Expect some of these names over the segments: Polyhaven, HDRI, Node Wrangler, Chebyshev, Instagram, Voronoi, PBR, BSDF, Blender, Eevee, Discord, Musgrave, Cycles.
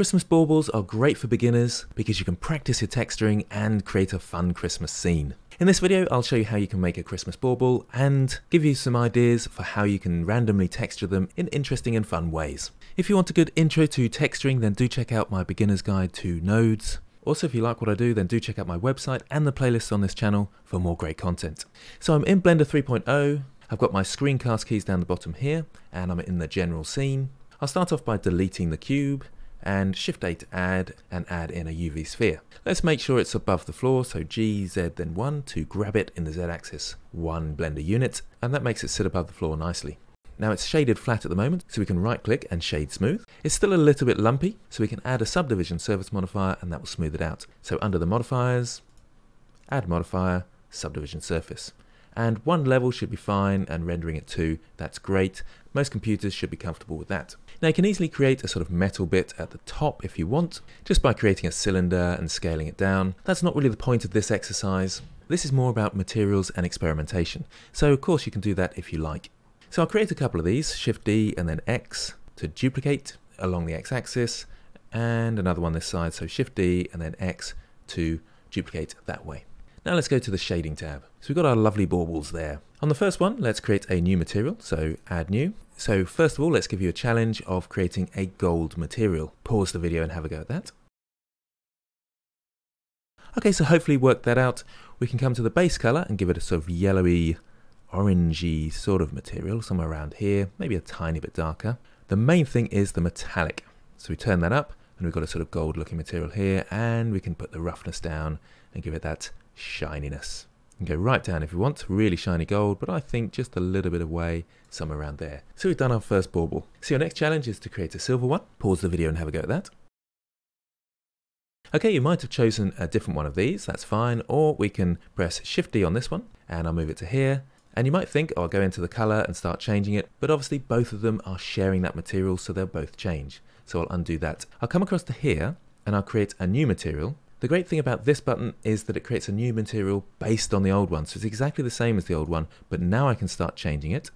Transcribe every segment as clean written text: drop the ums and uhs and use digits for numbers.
Christmas baubles are great for beginners because you can practice your texturing and create a fun Christmas scene. In this video, I'll show you how you can make a Christmas bauble and give you some ideas for how you can randomly texture them in interesting and fun ways. If you want a good intro to texturing, then do check out my beginner's guide to nodes. Also, if you like what I do, then do check out my website and the playlists on this channel for more great content. So I'm in Blender 3.0, I've got my screencast keys down the bottom here, and I'm in the general scene. I'll start off by deleting the cube, and Shift-A to add, and add in a UV sphere. Let's make sure it's above the floor, so G, Z, then 1 to grab it in the Z axis, 1 Blender unit, and that makes it sit above the floor nicely. Now it's shaded flat at the moment, so we can right click and shade smooth. It's still a little bit lumpy, so we can add a subdivision surface modifier and that will smooth it out. So under the modifiers, add modifier, subdivision surface. And one level should be fine and rendering at 2, that's great. Most computers should be comfortable with that. Now you can easily create a sort of metal bit at the top if you want, just by creating a cylinder and scaling it down. That's not really the point of this exercise. This is more about materials and experimentation. So of course you can do that if you like. So I'll create a couple of these, Shift D and then X to duplicate along the X axis, and another one this side, so Shift D and then X to duplicate that way. Now let's go to the shading tab. So we've got our lovely baubles there. On the first one, let's create a new material, so add new. So first of all, let's give you a challenge of creating a gold material. Pause the video and have a go at that. Okay, so hopefully worked that out. We can come to the base color and give it a sort of yellowy, orangey sort of material, somewhere around here, maybe a tiny bit darker. The main thing is the metallic. So we turn that up and we've got a sort of gold looking material here, and we can put the roughness down and give it that shininess. You can go right down if you want, really shiny gold, but I think just a little bit away, somewhere around there. So we've done our first bauble. So your next challenge is to create a silver one. Pause the video and have a go at that. Okay, you might have chosen a different one of these, that's fine, or we can press Shift D on this one, and I'll move it to here. And you might think, oh, I'll go into the color and start changing it, but obviously both of them are sharing that material, so they'll both change. So I'll undo that. I'll come across to here, and I'll create a new material. The great thing about this button is that it creates a new material based on the old one. So it's exactly the same as the old one, but now I can start changing it.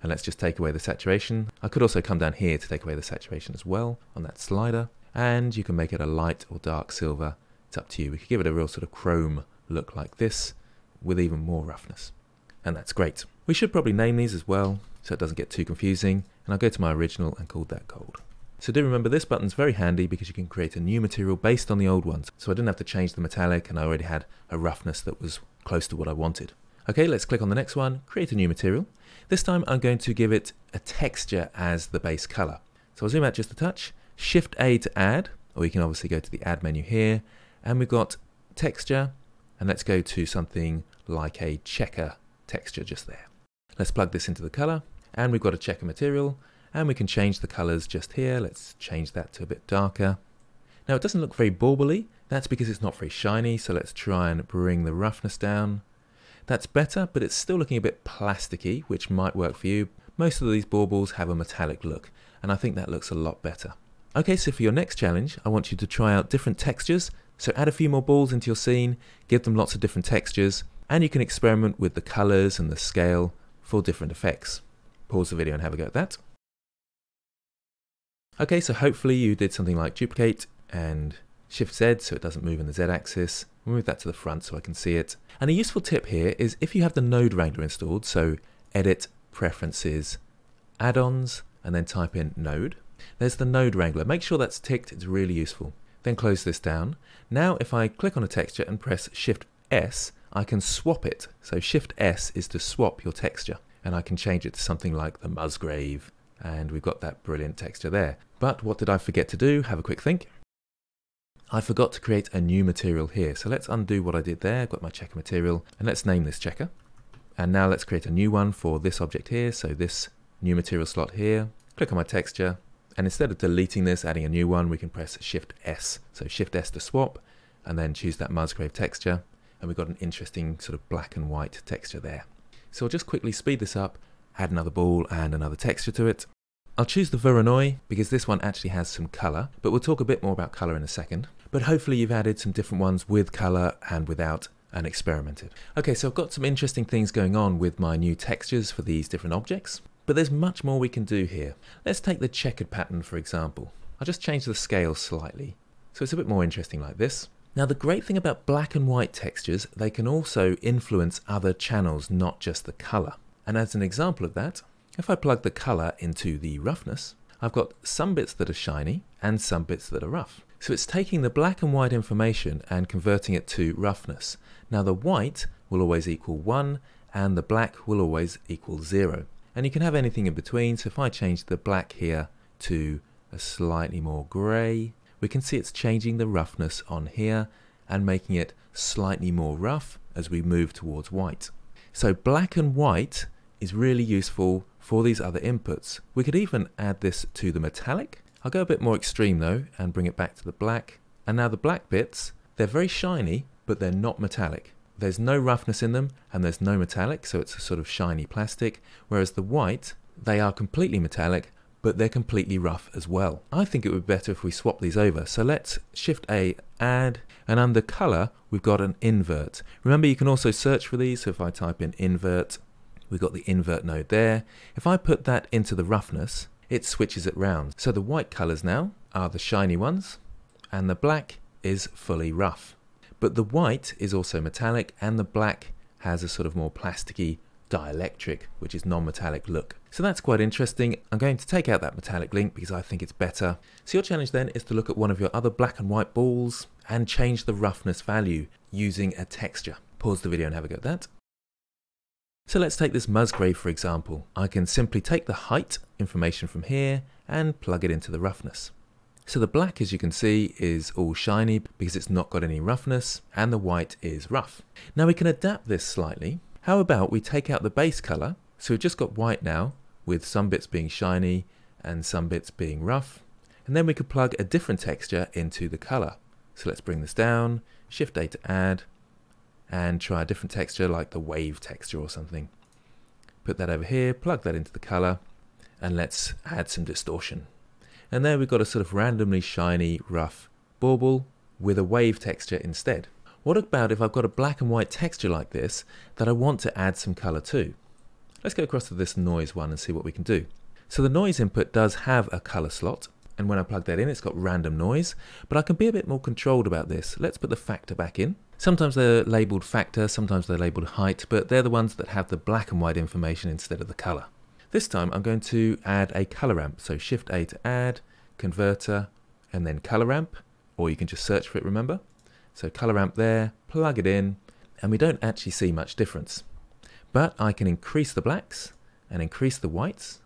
And let's just take away the saturation. I could also come down here to take away the saturation as well on that slider. And you can make it a light or dark silver. It's up to you. We could give it a real sort of chrome look like this with even more roughness. And that's great. We should probably name these as well so it doesn't get too confusing. And I'll go to my original and call that gold. So do remember this button's very handy because you can create a new material based on the old ones. So I didn't have to change the metallic and I already had a roughness that was close to what I wanted. Okay, let's click on the next one, create a new material. This time I'm going to give it a texture as the base color. So I'll zoom out just a touch, Shift A to add, or you can obviously go to the add menu here, and we've got texture, and let's go to something like a checker texture just there. Let's plug this into the color, and we've got a checker material. And we can change the colors just here. Let's change that to a bit darker. Now it doesn't look very bauble-y. That's because it's not very shiny. So let's try and bring the roughness down. That's better, but it's still looking a bit plasticky, which might work for you. Most of these baubles have a metallic look, and I think that looks a lot better. Okay, so for your next challenge, I want you to try out different textures. So add a few more balls into your scene, give them lots of different textures, and you can experiment with the colors and the scale for different effects. Pause the video and have a go at that. Okay, so hopefully you did something like duplicate and Shift Z so it doesn't move in the Z axis. We'll move that to the front so I can see it. And a useful tip here is if you have the Node Wrangler installed, so Edit, Preferences, Add-ons, and then type in Node. There's the Node Wrangler. Make sure that's ticked, it's really useful. Then close this down. Now if I click on a texture and press Shift S, I can swap it. So Shift S is to swap your texture. And I can change it to something like the Musgrave. And we've got that brilliant texture there. But what did I forget to do? Have a quick think. I forgot to create a new material here. So let's undo what I did there. I've got my checker material and let's name this checker. And now let's create a new one for this object here. So this new material slot here, click on my texture. And instead of deleting this, adding a new one, we can press Shift S. So Shift S to swap and then choose that Musgrave texture. And we've got an interesting sort of black and white texture there. So I'll just quickly speed this up, add another ball and another texture to it. I'll choose the Voronoi because this one actually has some color, but we'll talk a bit more about color in a second. But hopefully you've added some different ones with color and without and experimented. Okay, so I've got some interesting things going on with my new textures for these different objects, but there's much more we can do here. Let's take the checkered pattern, for example. I'll just change the scale slightly so it's a bit more interesting like this. Now the great thing about black and white textures, they can also influence other channels, not just the color. And as an example of that, if I plug the color into the roughness, I've got some bits that are shiny and some bits that are rough. So it's taking the black and white information and converting it to roughness. Now the white will always equal 1 and the black will always equal 0. And you can have anything in between, so if I change the black here to a slightly more grey, we can see it's changing the roughness on here and making it slightly more rough as we move towards white. So black and white is really useful for these other inputs. We could even add this to the metallic. I'll go a bit more extreme though and bring it back to the black. And now the black bits, they're very shiny, but they're not metallic. There's no roughness in them and there's no metallic, so it's a sort of shiny plastic. Whereas the white, they are completely metallic, but they're completely rough as well. I think it would be better if we swap these over. So let's Shift A, add, and under color, we've got an invert. Remember, you can also search for these. So if I type in invert, we've got the invert node there. If I put that into the roughness, it switches it round. So the white colors now are the shiny ones and the black is fully rough. But the white is also metallic and the black has a sort of more plasticky dielectric, which is non-metallic look. So that's quite interesting. I'm going to take out that metallic link because I think it's better. So your challenge then is to look at one of your other black and white balls and change the roughness value using a texture. Pause the video and have a go at that. So let's take this Musgrave for example. I can simply take the height information from here and plug it into the roughness. So the black, as you can see, is all shiny because it's not got any roughness, and the white is rough. Now we can adapt this slightly. How about we take out the base color? So we've just got white now with some bits being shiny and some bits being rough. And then we could plug a different texture into the color. So let's bring this down, Shift A to add, and try a different texture like the wave texture or something. Put that over here, plug that into the color, and let's add some distortion. And there we've got a sort of randomly shiny, rough bauble with a wave texture instead. What about if I've got a black and white texture like this that I want to add some color to? Let's go across to this noise one and see what we can do. So the noise input does have a color slot, and when I plug that in, it's got random noise, but I can be a bit more controlled about this. Let's put the factor back in. Sometimes they're labeled factor, sometimes they're labeled height, but they're the ones that have the black and white information instead of the color. This time I'm going to add a color ramp. So Shift A to add, converter, and then color ramp, or you can just search for it, remember? So color ramp there, plug it in, and we don't actually see much difference. But I can increase the blacks and increase the whites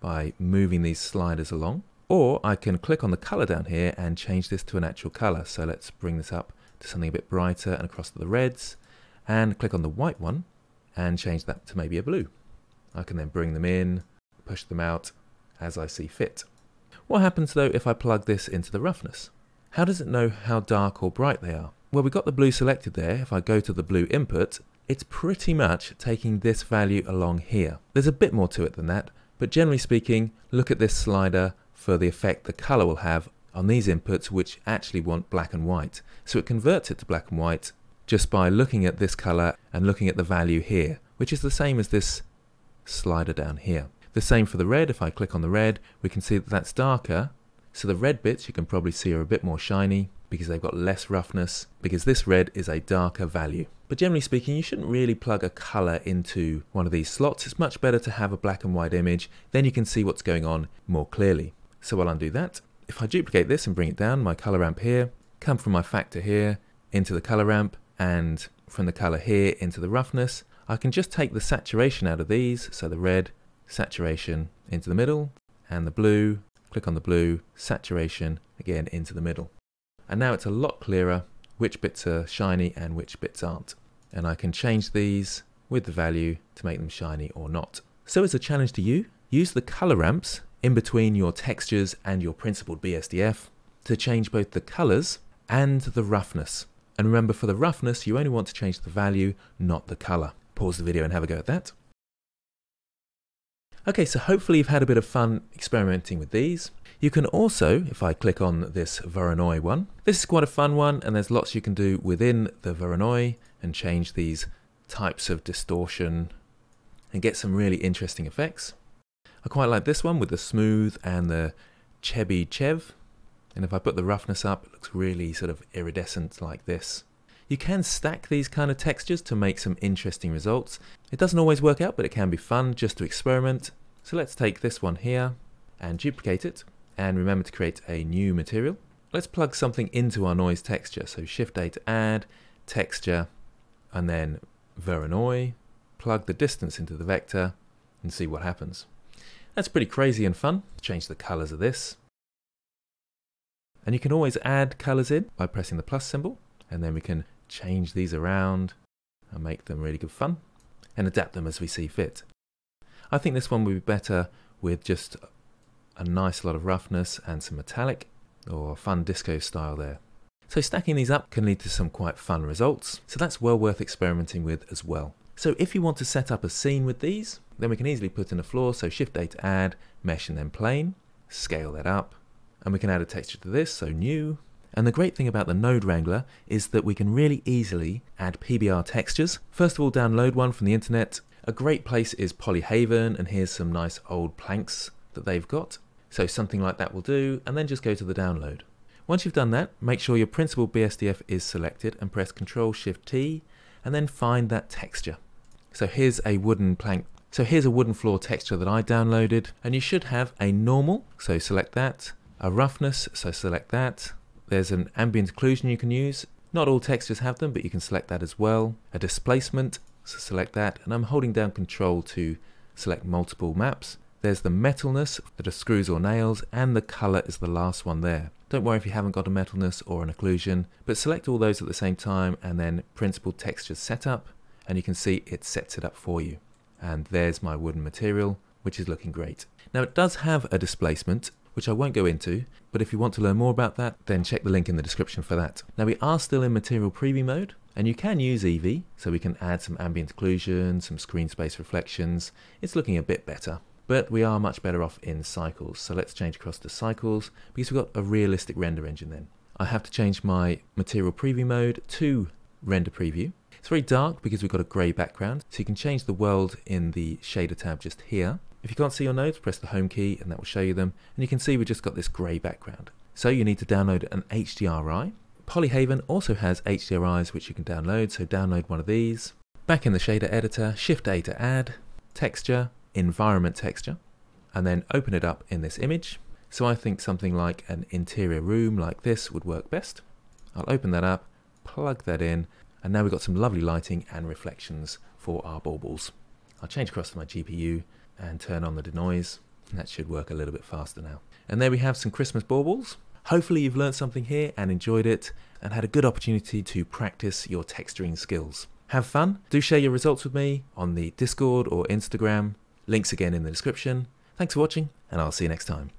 by moving these sliders along. Or I can click on the color down here and change this to an actual color. So let's bring this up to something a bit brighter and across to the reds, and click on the white one and change that to maybe a blue. I can then bring them in, push them out as I see fit. What happens though if I plug this into the roughness? How does it know how dark or bright they are? Well, we've got the blue selected there. If I go to the blue input, it's pretty much taking this value along here. There's a bit more to it than that, but generally speaking, look at this slider for the effect the color will have on these inputs, which actually want black and white. So it converts it to black and white just by looking at this color and looking at the value here, which is the same as this slider down here. The same for the red. If I click on the red, we can see that that's darker. So the red bits you can probably see are a bit more shiny because they've got less roughness, because this red is a darker value. But generally speaking, you shouldn't really plug a color into one of these slots. It's much better to have a black and white image. Then you can see what's going on more clearly. So I'll undo that. If I duplicate this and bring it down, my color ramp here, come from my factor here into the color ramp, and from the color here into the roughness, I can just take the saturation out of these. So the red, saturation into the middle, and the blue, click on the blue, saturation again into the middle. And now it's a lot clearer which bits are shiny and which bits aren't. And I can change these with the value to make them shiny or not. So as a challenge to you, use the color ramps in between your textures and your principled BSDF to change both the colors and the roughness. And remember, for the roughness, you only want to change the value, not the color. Pause the video and have a go at that. Okay, so hopefully you've had a bit of fun experimenting with these. You can also, if I click on this Voronoi one, this is quite a fun one, and there's lots you can do within the Voronoi and change these types of distortion and get some really interesting effects. I quite like this one with the smooth and the Chebyshev, and if I put the roughness up, it looks really sort of iridescent like this. You can stack these kind of textures to make some interesting results. It doesn't always work out, but it can be fun just to experiment. So let's take this one here and duplicate it, and remember to create a new material. Let's plug something into our noise texture. So Shift A to add, texture, and then Voronoi. Plug the distance into the vector and see what happens. That's pretty crazy and fun. Change the colors of this. And you can always add colors in by pressing the plus symbol, and then we can change these around and make them really good fun and adapt them as we see fit. I think this one would be better with just a nice lot of roughness and some metallic or fun disco style there. So stacking these up can lead to some quite fun results. So that's well worth experimenting with as well. So if you want to set up a scene with these, then we can easily put in a floor. So Shift A to add, mesh and then plane, scale that up. And we can add a texture to this, so new. And the great thing about the Node Wrangler is that we can really easily add PBR textures. First of all, download one from the internet. A great place is Polyhaven, and here's some nice old planks that they've got. So something like that will do, and then just go to the download. Once you've done that, make sure your principal BSDF is selected and press Ctrl-Shift-T, and then find that texture. So here's a wooden plank. So here's a wooden floor texture that I downloaded, and you should have a normal, so select that, a roughness, so select that. There's an ambient occlusion you can use. Not all textures have them, but you can select that as well. A displacement, so select that, and I'm holding down Control to select multiple maps. There's the metalness, that are screws or nails, and the color is the last one there. Don't worry if you haven't got a metalness or an occlusion, but select all those at the same time, and then principal texture setup, and you can see it sets it up for you. And there's my wooden material, which is looking great. Now it does have a displacement, which I won't go into, but if you want to learn more about that, then check the link in the description for that. Now we are still in material preview mode, and you can use Eevee, so we can add some ambient occlusion, some screen space reflections. It's looking a bit better, but we are much better off in Cycles. So let's change across to Cycles, because we've got a realistic render engine then. I have to change my material preview mode to render preview. It's very dark because we've got a grey background, so you can change the world in the shader tab just here. If you can't see your nodes, press the home key and that will show you them. And you can see we've just got this grey background. So you need to download an HDRI. Polyhaven also has HDRIs which you can download, so download one of these. Back in the shader editor, Shift A to add, texture, environment texture, and then open it up in this image. So I think something like an interior room like this would work best. I'll open that up, plug that in, and now we've got some lovely lighting and reflections for our baubles. I'll change across to my GPU and turn on the denoise. That should work a little bit faster now. And there we have some Christmas baubles. Hopefully you've learned something here and enjoyed it and had a good opportunity to practice your texturing skills. Have fun. Do share your results with me on the Discord or Instagram. Links again in the description. Thanks for watching, and I'll see you next time.